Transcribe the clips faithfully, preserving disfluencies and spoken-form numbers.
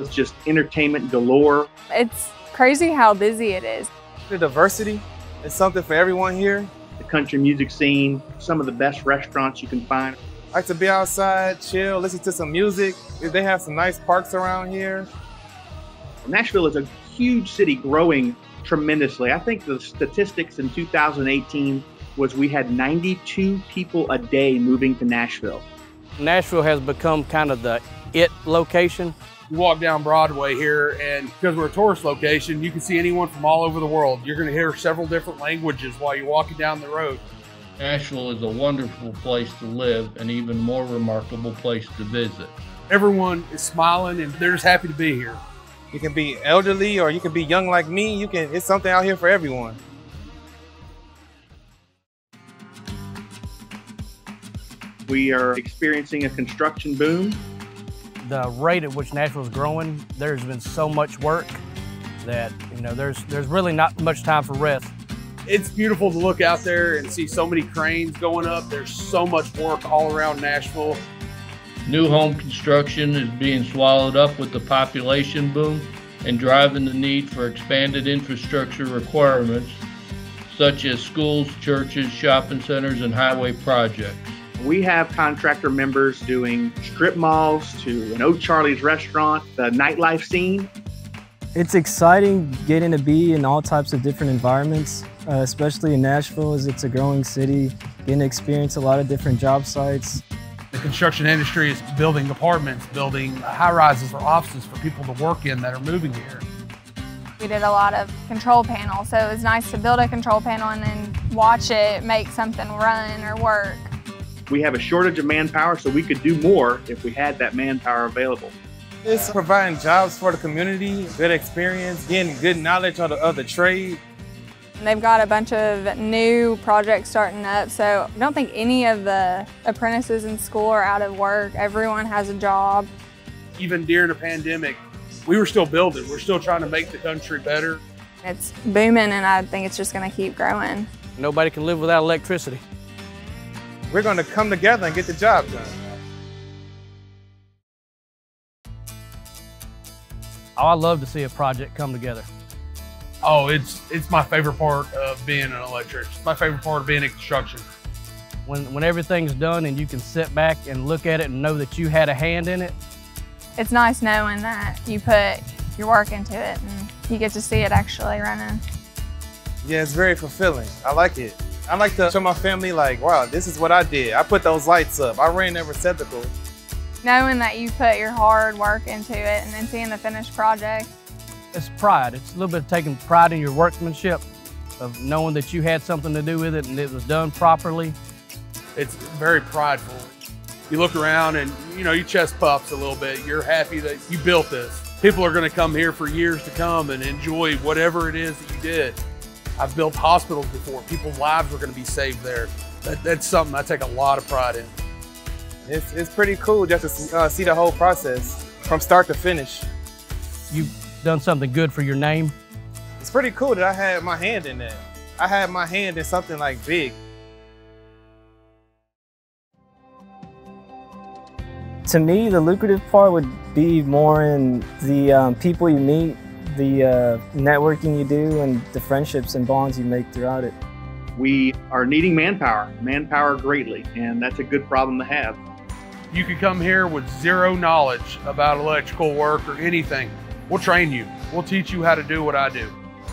It's just entertainment galore. It's crazy how busy it is. The diversity is something for everyone here. The country music scene, some of the best restaurants you can find. I like to be outside, chill, listen to some music. They have some nice parks around here. Nashville is a huge city growing tremendously. I think the statistics in two thousand eighteen was we had ninety-two people a day moving to Nashville. Nashville has become kind of the it location. You walk down Broadway here, and because we're a tourist location, you can see anyone from all over the world. You're going to hear several different languages while you're walking down the road. Nashville is a wonderful place to live and even more remarkable place to visit. Everyone is smiling and they're just happy to be here. You can be elderly or you can be young like me. You can, it's something out here for everyone. We are experiencing a construction boom. The rate at which Nashville is growing, there's been so much work that, you know, there's, there's really not much time for rest. It's beautiful to look out there and see so many cranes going up. There's so much work all around Nashville. New home construction is being swallowed up with the population boom and driving the need for expanded infrastructure requirements such as schools, churches, shopping centers, and highway projects. We have contractor members doing strip malls to an O'Charlie's restaurant, the nightlife scene. It's exciting getting to be in all types of different environments, uh, especially in Nashville as it's a growing city, getting to experience a lot of different job sites. The construction industry is building apartments, building high-rises or offices for people to work in that are moving here. We did a lot of control panels, so it was nice to build a control panel and then watch it make something run or work. We have a shortage of manpower, so we could do more if we had that manpower available. It's providing jobs for the community, good experience, getting good knowledge of the, of the trade. They've got a bunch of new projects starting up, so I don't think any of the apprentices in school are out of work. Everyone has a job. Even during the pandemic, we were still building. We're still trying to make the country better. It's booming, and I think it's just going to keep growing. Nobody can live without electricity. We're going to come together and get the job done. Oh, I love to see a project come together. Oh, it's it's my favorite part of being an electrician. It's my favorite part of being in construction. When, when everything's done and you can sit back and look at it and know that you had a hand in it. It's nice knowing that you put your work into it and you get to see it actually running. Yeah, it's very fulfilling. I like it. I like to show my family, like, wow, this is what I did. I put those lights up. I ran that receptacle. Knowing that you put your hard work into it and then seeing the finished project. It's pride. It's a little bit of taking pride in your workmanship, of knowing that you had something to do with it and it was done properly. It's very prideful. You look around and, you know, your chest puffs a little bit. You're happy that you built this. People are going to come here for years to come and enjoy whatever it is that you did. I've built hospitals before. People's lives are going to be saved there. That, that's something I take a lot of pride in. It's, it's pretty cool just to uh, see the whole process from start to finish. You've done something good for your name. It's pretty cool that I had my hand in that. I had my hand in something like big. To me, the lucrative part would be more in the um, people you meet, the uh, networking you do, and the friendships and bonds you make throughout it. We are needing manpower, manpower greatly, and that's a good problem to have. You can come here with zero knowledge about electrical work or anything. We'll train you. We'll teach you how to do what I do.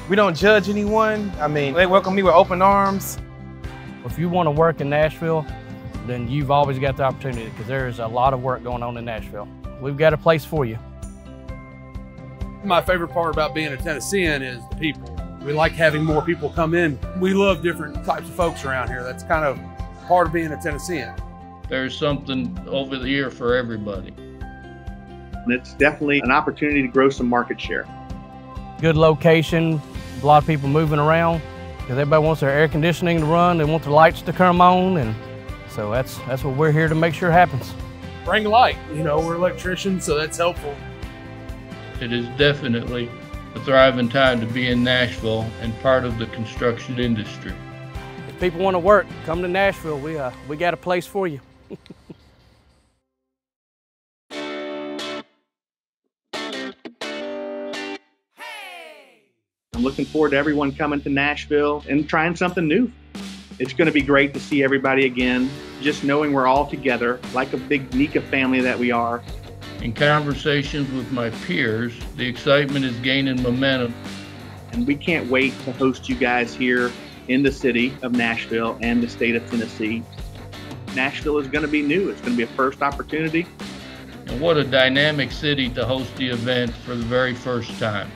We don't judge anyone. I mean, they welcome me with open arms. If you want to work in Nashville, then you've always got the opportunity because there is a lot of work going on in Nashville. We've got a place for you. My favorite part about being a Tennessean is the people. We like having more people come in. We love different types of folks around here. That's kind of part of being a Tennessean. There's something over here for everybody. It's definitely an opportunity to grow some market share. Good location, a lot of people moving around because everybody wants their air conditioning to run, they want their lights to come on, and so that's, that's what we're here to make sure happens. Bring light, you know, we're electricians, so that's helpful. It is definitely a thriving time to be in Nashville and part of the construction industry. If people want to work, come to Nashville. We, uh, we got a place for you. I'm looking forward to everyone coming to Nashville and trying something new. It's going to be great to see everybody again, just knowing we're all together like a big NECA family that we are. In conversations with my peers, the excitement is gaining momentum. And we can't wait to host you guys here in the city of Nashville and the state of Tennessee. Nashville is going to be new. It's going to be a first opportunity. And what a dynamic city to host the event for the very first time.